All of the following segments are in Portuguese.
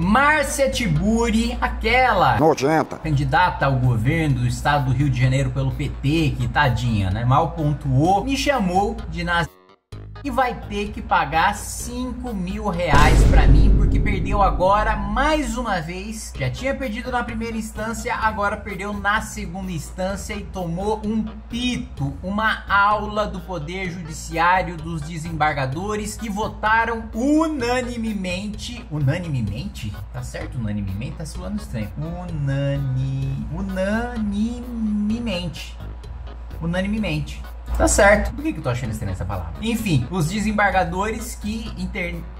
Márcia Tiburi, aquela nojenta candidata ao governo do estado do Rio de Janeiro pelo PT, que tadinha, né, mal pontuou, me chamou de nazista e vai ter que pagar 5 mil reais pra mim, porque perdeu agora mais uma vez. Já tinha perdido na primeira instância, agora perdeu na segunda instância e tomou um pito, uma aula do Poder Judiciário, dos desembargadores que votaram unanimemente? Tá certo, unanimemente? Tá soando estranho. Unanimemente. Tá certo. Por que eu tô achando estranha essa palavra? Enfim, os desembargadores que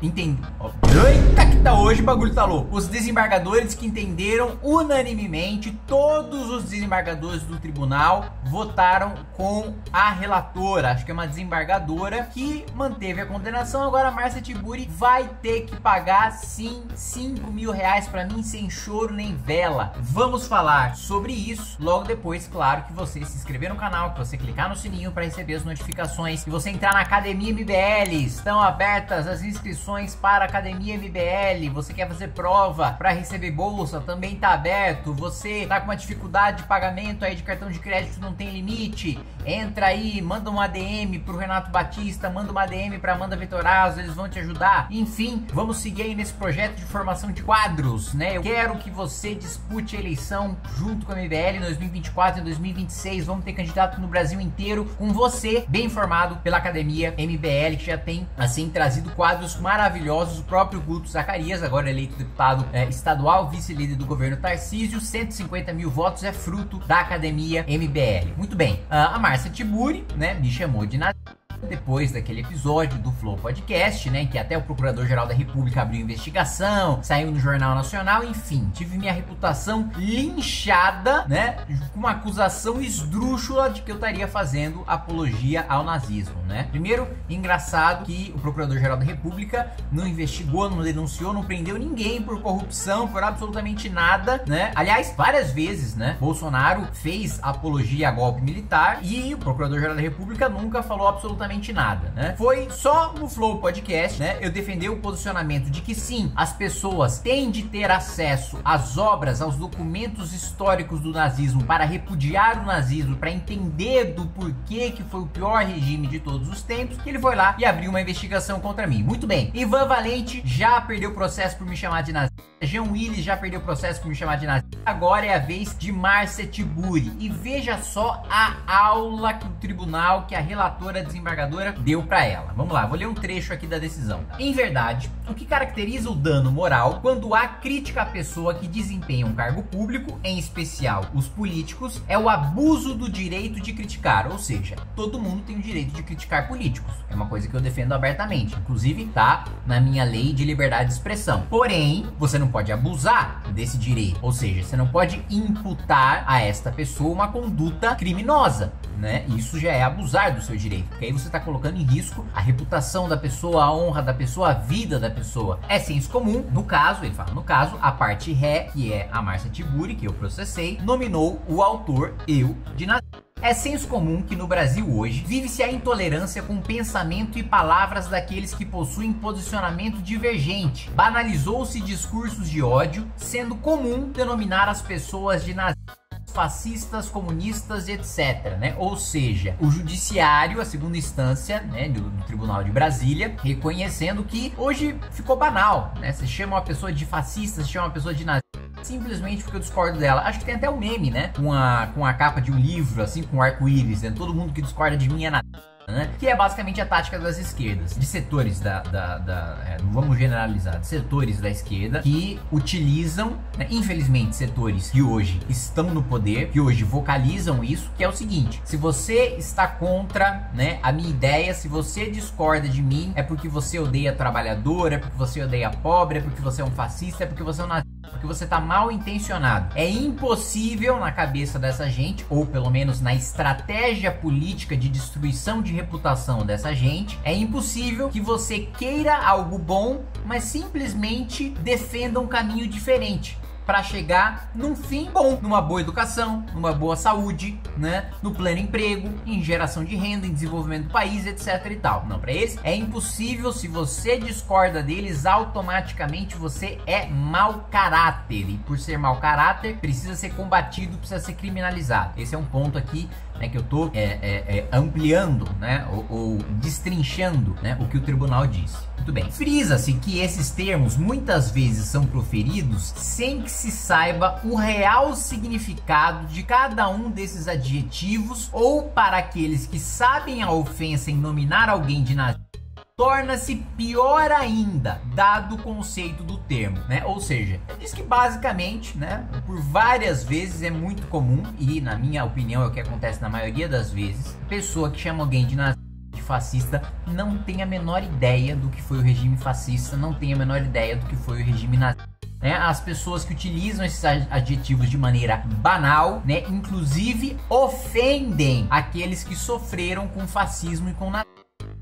Eita, que tá hoje, o bagulho tá louco. Os desembargadores que entenderam unanimemente, todos os desembargadores do tribunal votaram com a relatora. Acho que é uma desembargadora que manteve a condenação. Agora a Márcia Tiburi vai ter que pagar, sim, 5 mil reais pra mim, sem choro nem vela. Vamos falar sobre isso logo depois, claro, que você se inscrever no canal, que você clicar no sininho pra receber as notificações, e você entrar na Academia MBL. Estão abertas as inscrições para a Academia MBL. Você quer fazer prova para receber bolsa? Também tá aberto. Você tá com uma dificuldade de pagamento aí de cartão de crédito, não tem limite? Entra aí, manda uma DM pro Renato Batista, manda uma DM pra Amanda Vitorazo, eles vão te ajudar. Enfim, vamos seguir aí nesse projeto de formação de quadros, né? Eu quero que você dispute a eleição junto com a MBL em 2024 e 2026. Vamos ter candidato no Brasil inteiro, com você bem informado pela Academia MBL, que já tem, assim, trazido quadros maravilhosos. O próprio Guto Zacarias, agora eleito deputado estadual, vice-líder do governo Tarcísio, 150 mil votos é fruto da Academia MBL. Muito bem, a Márcia Tiburi, né, me chamou de nazista depois daquele episódio do Flow Podcast, né, em que até o Procurador-Geral da República abriu investigação, saiu no Jornal Nacional, enfim, tive minha reputação linchada, né, com uma acusação esdrúxula de que eu estaria fazendo apologia ao nazismo, né. Primeiro, engraçado que o Procurador-Geral da República não investigou, não denunciou, não prendeu ninguém por corrupção, por absolutamente nada, né. Aliás, várias vezes, né, Bolsonaro fez apologia a golpe militar e o Procurador-Geral da República nunca falou absolutamente nada, né? Foi só no Flow Podcast, né? Eu defendi o posicionamento de que sim, as pessoas têm de ter acesso às obras, aos documentos históricos do nazismo para repudiar o nazismo, para entender do porquê que foi o pior regime de todos os tempos. Que ele foi lá e abriu uma investigação contra mim. Muito bem. Ivan Valente já perdeu o processo por me chamar de nazista. Jean Willis já perdeu o processo por me chamar de nazista. Agora é a vez de Márcia Tiburi. E veja só a aula que o tribunal, que a relatora desembargadora deu pra ela. Vamos lá, vou ler um trecho aqui da decisão. Em verdade, o que caracteriza o dano moral quando há crítica à pessoa que desempenha um cargo público, em especial os políticos, é o abuso do direito de criticar, ou seja, todo mundo tem o direito de criticar políticos. É uma coisa que eu defendo abertamente, inclusive tá na minha lei de liberdade de expressão. Porém, você não pode abusar desse direito, ou seja, você não pode imputar a esta pessoa uma conduta criminosa, né? Isso já é abusar do seu direito, porque aí você está colocando em risco a reputação da pessoa, a honra da pessoa, a vida da pessoa. É senso comum. No caso, ele fala, no caso, a parte ré, que é a Márcia Tiburi, que eu processei, nominou o autor, eu, de nazista. É senso comum que no Brasil hoje vive-se a intolerância com o pensamento e palavras daqueles que possuem posicionamento divergente. Banalizou-se discursos de ódio, sendo comum denominar as pessoas de nazista, fascistas, comunistas, etc, né? Ou seja, o judiciário, a segunda instância, né, do Tribunal de Brasília, reconhecendo que hoje ficou banal, né? Você chama uma pessoa de fascista, você chama uma pessoa de nazista, simplesmente porque eu discordo dela. Acho que tem até um meme, né? Com a capa de um livro, assim, com um arco-íris, né? Todo mundo que discorda de mim é nazista. Né? Que é basicamente a tática das esquerdas, de setores não vamos generalizar, de setores da esquerda que utilizam, né, infelizmente, setores que hoje estão no poder, que hoje vocalizam isso, que é o seguinte: se você está contra, né, a minha ideia, se você discorda de mim, é porque você odeia trabalhador, é porque você odeia pobre, é porque você é um fascista, é porque você é um nazista, porque você tá mal intencionado. É impossível na cabeça dessa gente, ou pelo menos na estratégia política de destruição de reputação dessa gente, é impossível que você queira algo bom, mas simplesmente defenda um caminho diferente. para chegar num fim bom, numa boa educação, numa boa saúde, né, no pleno emprego, em geração de renda, em desenvolvimento do país, etc e tal. Não, para eles é impossível. Se você discorda deles, automaticamente você é mau caráter, e por ser mau caráter precisa ser combatido, precisa ser criminalizado. Esse é um ponto aqui, né, que eu tô ampliando, né, ou destrinchando, né, o que o tribunal disse. Muito bem. Frisa-se que esses termos muitas vezes são proferidos sem que se saiba o real significado de cada um desses adjetivos, ou para aqueles que sabem a ofensa em nominar alguém de nazista, torna-se pior ainda, dado o conceito do termo, né? Ou seja, diz que basicamente, né, por várias vezes é muito comum, e na minha opinião é o que acontece na maioria das vezes, pessoa que chama alguém de nazista, de fascista, não tem a menor ideia do que foi o regime fascista, não tem a menor ideia do que foi o regime nazista. Né, as pessoas que utilizam esses adjetivos de maneira banal, né, inclusive ofendem aqueles que sofreram com fascismo e com nazismo.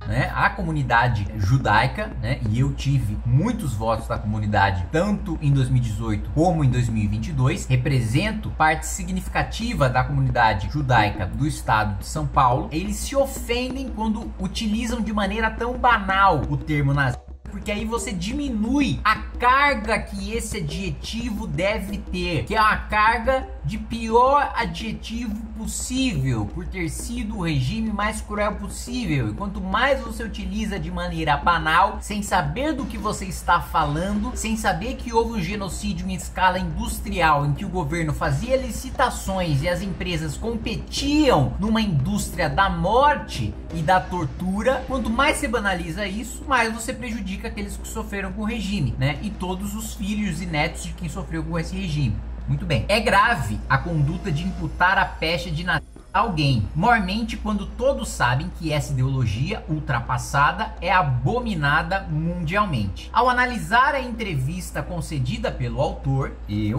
Né, a comunidade judaica, né, e eu tive muitos votos da comunidade tanto em 2018 como em 2022, represento parte significativa da comunidade judaica do estado de São Paulo. Eles se ofendem quando utilizam de maneira tão banal o termo nazista, porque aí você diminui a carga que esse adjetivo deve ter, que é uma carga de pior adjetivo possível, por ter sido o regime mais cruel possível. E quanto mais você utiliza de maneira banal, sem saber do que você está falando, sem saber que houve um genocídio em escala industrial, em que o governo fazia licitações e as empresas competiam numa indústria da morte e da tortura, quanto mais você banaliza isso, mais você prejudica aqueles que sofreram com o regime, né? E todos os filhos e netos de quem sofreu com esse regime. Muito bem. É grave a conduta de imputar a pecha de nazismo a alguém, mormente quando todos sabem que essa ideologia ultrapassada é abominada mundialmente. Ao analisar a entrevista concedida pelo autor,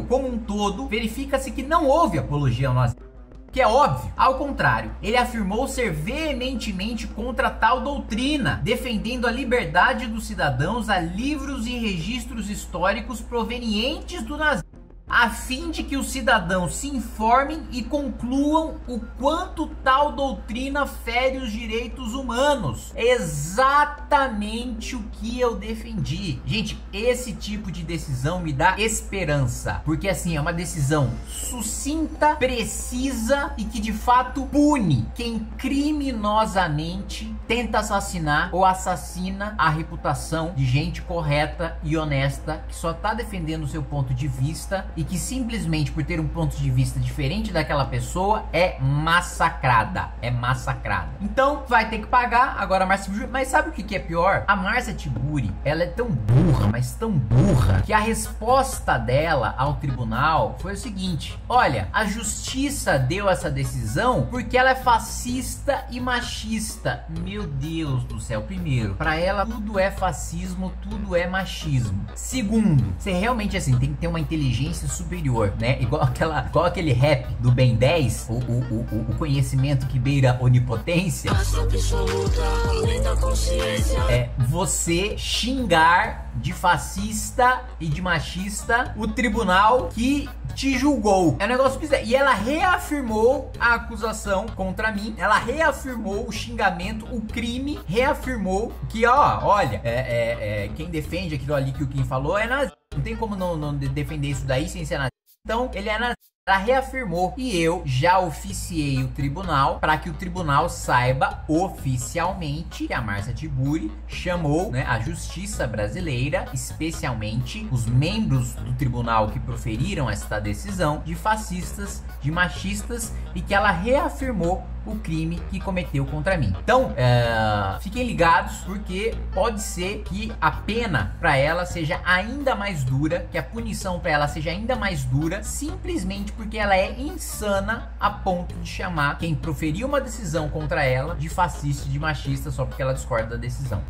como um todo, verifica-se que não houve apologia ao nazismo, que é óbvio. Ao contrário, ele afirmou ser veementemente contra tal doutrina, defendendo a liberdade dos cidadãos a livros e registros históricos provenientes do nazismo, a fim de que os cidadãos se informem e concluam o quanto tal doutrina fere os direitos humanos. É exatamente o que eu defendi. Gente, esse tipo de decisão me dá esperança, porque assim, é uma decisão sucinta, precisa e que de fato pune quem criminosamente tenta assassinar ou assassina a reputação de gente correta e honesta, que só tá defendendo o seu ponto de vista, e que simplesmente por ter um ponto de vista diferente daquela pessoa é massacrada, Então vai ter que pagar agora a Márcia Tiburi. Mas sabe o que é pior? A Márcia Tiburi, ela é tão burra, mas tão burra, que a resposta dela ao tribunal foi o seguinte: olha, a justiça deu essa decisão porque ela é fascista e machista. Meu Deus do céu. Primeiro, pra ela tudo é fascismo, tudo é machismo. Segundo, você realmente assim tem que ter uma inteligência superior, né? Igual aquele rap do Ben 10, o conhecimento que beira onipotência. É você xingar de fascista e de machista o tribunal que te julgou. É um negócio bizarro. E ela reafirmou a acusação contra mim, ela reafirmou o xingamento, o crime, reafirmou que, ó, olha, quem defende aquilo ali que o Kim falou é nazista. Não tem como não defender isso daí sem ser nazista. Então, ele é nazista. Ela reafirmou, e eu já oficiei o tribunal para que o tribunal saiba oficialmente que a Márcia Tiburi chamou, né, a justiça brasileira, especialmente os membros do tribunal que proferiram esta decisão, de fascistas, de machistas, e que ela reafirmou o crime que cometeu contra mim. Então, fiquem ligados, porque pode ser que a pena para ela seja ainda mais dura, que a punição para ela seja ainda mais dura, simplesmente porque ela é insana a ponto de chamar quem proferiu uma decisão contra ela de fascista e de machista só porque ela discorda da decisão.